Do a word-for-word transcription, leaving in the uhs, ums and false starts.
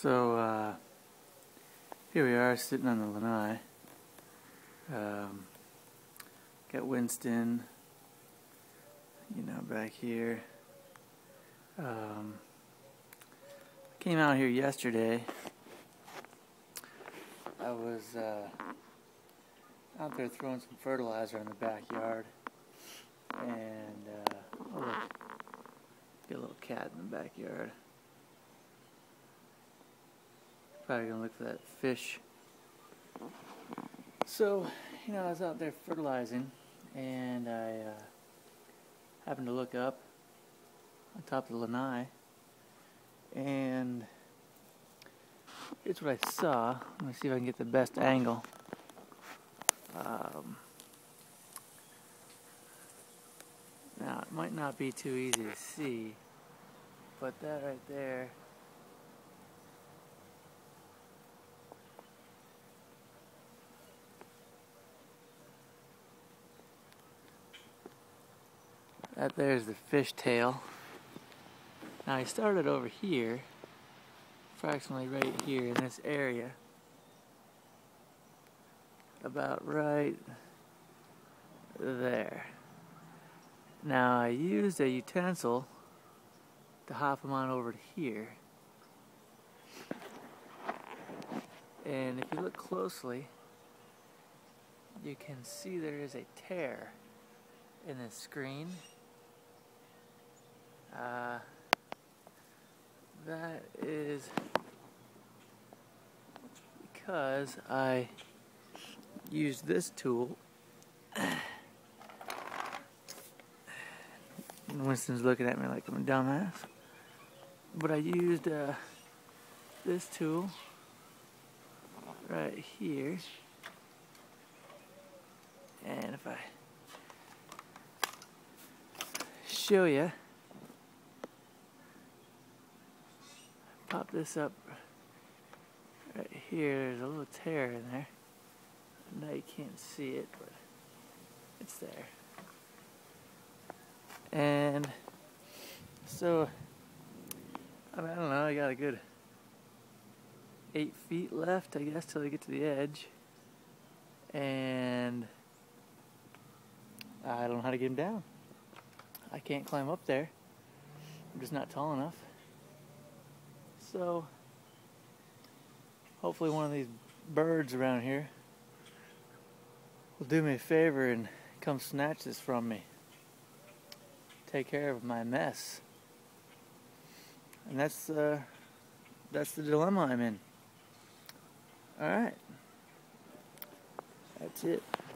So, uh, here we are sitting on the lanai. Um, got Winston, you know, back here. Um, came out here yesterday. I was uh, out there throwing some fertilizer in the backyard. And, uh, oh look, get a little cat in the backyard. Probably gonna look for that fish. So, you know, I was out there fertilizing, and I uh, happened to look up on top of the lanai, and here's what I saw. Let me see if I can get the best angle. Um, now, it might not be too easy to see, but that right there. That there's the fish tail. Now I started over here, approximately right here in this area, about right there. Now I used a utensil to hop them on over to here, and if you look closely, you can see there is a tear in this screen. Uh, that is because I used this tool. Winston's looking at me like I'm a dumbass. But I used uh, this tool right here. And if I show you, pop this up right here. There's a little tear in there. Now you can't see it, but it's there. And so, I mean, I don't know, I got a good eight feet left, I guess, till I get to the edge. And I don't know how to get them down. I can't climb up there. I'm just not tall enough. So, hopefully one of these birds around here will do me a favor and come snatch this from me. Take care of my mess. And that's, uh, that's the dilemma I'm in. Alright. That's it.